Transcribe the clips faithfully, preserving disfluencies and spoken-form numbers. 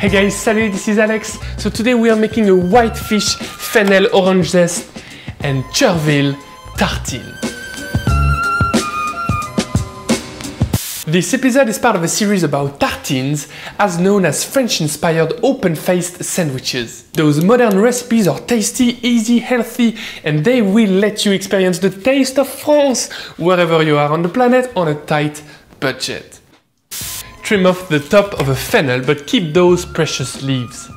Hey guys, salut, this is Alex. So today we are making a whitefish fennel orange zest and Chervil tartine. This episode is part of a series about tartines, as known as French-inspired open-faced sandwiches. Those modern recipes are tasty, easy, healthy, and they will let you experience the taste of France wherever you are on the planet on a tight budget. Trim off the top of a fennel, but keep those precious leaves.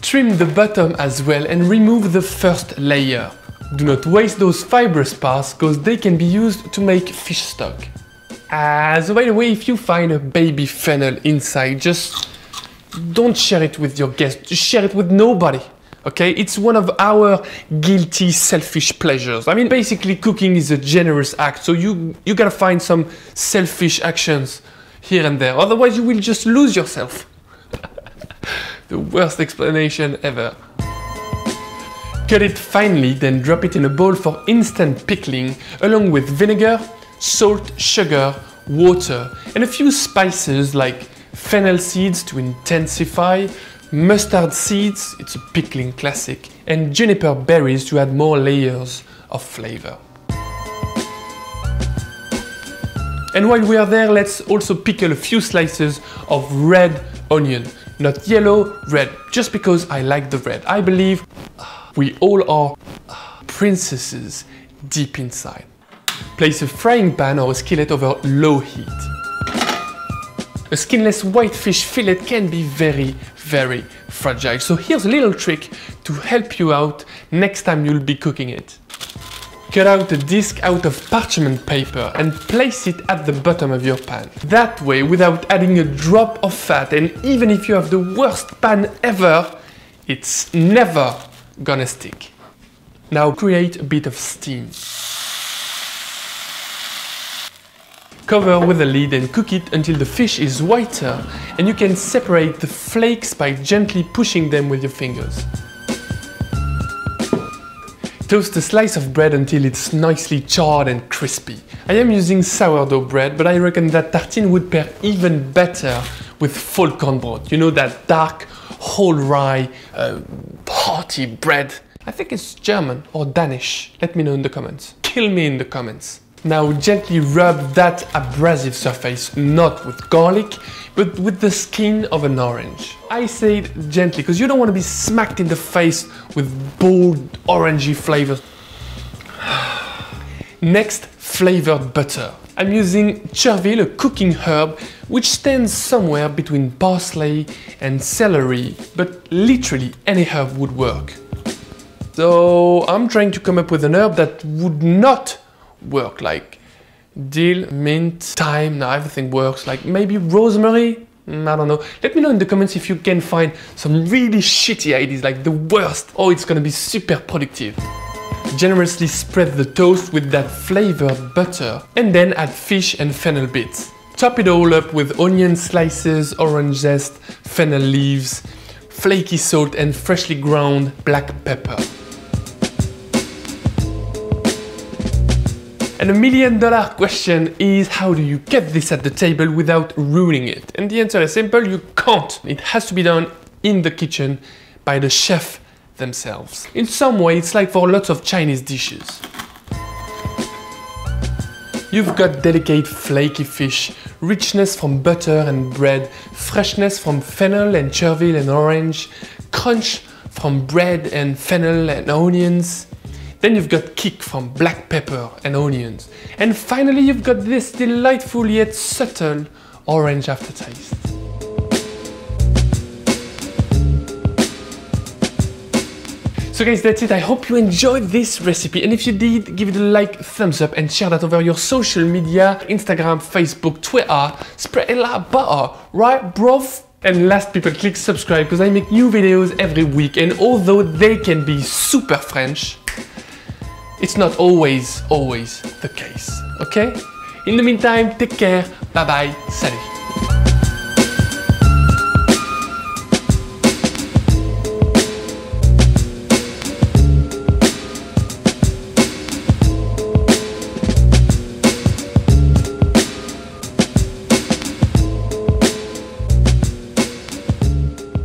Trim the bottom as well and remove the first layer. Do not waste those fibrous parts, because they can be used to make fish stock. Ah, so by the way, if you find a baby fennel inside, just don't share it with your guests, just share it with nobody. Okay, it's one of our guilty, selfish pleasures. I mean, basically cooking is a generous act, so you, you gotta find some selfish actions here and there, otherwise you will just lose yourself. The worst explanation ever. Cut it finely, then drop it in a bowl for instant pickling, along with vinegar, salt, sugar, water, and a few spices like fennel seeds to intensify, mustard seeds, it's a pickling classic, and juniper berries to add more layers of flavor. And while we are there, let's also pickle a few slices of red onion. Not yellow, red, just because I like the red. I believe we all are princesses deep inside. Place a frying pan or a skillet over low heat. A skinless whitefish fillet can be very, very fragile. So here's a little trick to help you out next time you'll be cooking it. Cut out the disc out of parchment paper and place it at the bottom of your pan. That way, without adding a drop of fat, and even if you have the worst pan ever, it's never gonna stick. Now create a bit of steam. Cover with a lid and cook it until the fish is whiter, and you can separate the flakes by gently pushing them with your fingers. Toast a slice of bread until it's nicely charred and crispy. I am using sourdough bread, but I reckon that tartine would pair even better with full cornbread. You know, that dark, whole rye, uh, hearty bread. I think it's German or Danish. Let me know in the comments. Kill me in the comments. Now gently rub that abrasive surface, not with garlic, but with the skin of an orange. I say it gently, because you don't want to be smacked in the face with bold, orangey flavors. Next, flavored butter. I'm using Chervil, a cooking herb, which stands somewhere between parsley and celery, but literally any herb would work. So I'm trying to come up with an herb that would not work, like dill, mint, thyme. Now everything works, like maybe rosemary. mm, I don't know. Let me know in the comments if you can find some really shitty ideas, like the worst. Oh, it's gonna be super productive. Generously spread the toast with that flavored butter and then add fish and fennel bits. Top it all up with onion slices, orange zest, fennel leaves, flaky salt and freshly ground black pepper. And a million dollar question is, how do you get this at the table without ruining it? And the answer is simple, you can't. It has to be done in the kitchen by the chef themselves. In some way, it's like for lots of Chinese dishes. You've got delicate flaky fish, richness from butter and bread, freshness from fennel and chervil and orange, crunch from bread and fennel and onions. Then you've got kick from black pepper and onions. And finally, you've got this delightful yet subtle orange aftertaste. So guys, that's it. I hope you enjoyed this recipe. And if you did, give it a like, thumbs up, and share that over your social media, Instagram, Facebook, Twitter. Spread la butter, right, bruv? And last, people, click subscribe, because I make new videos every week. And although they can be super French, it's not always, always the case, okay? In the meantime, take care, bye bye, salut!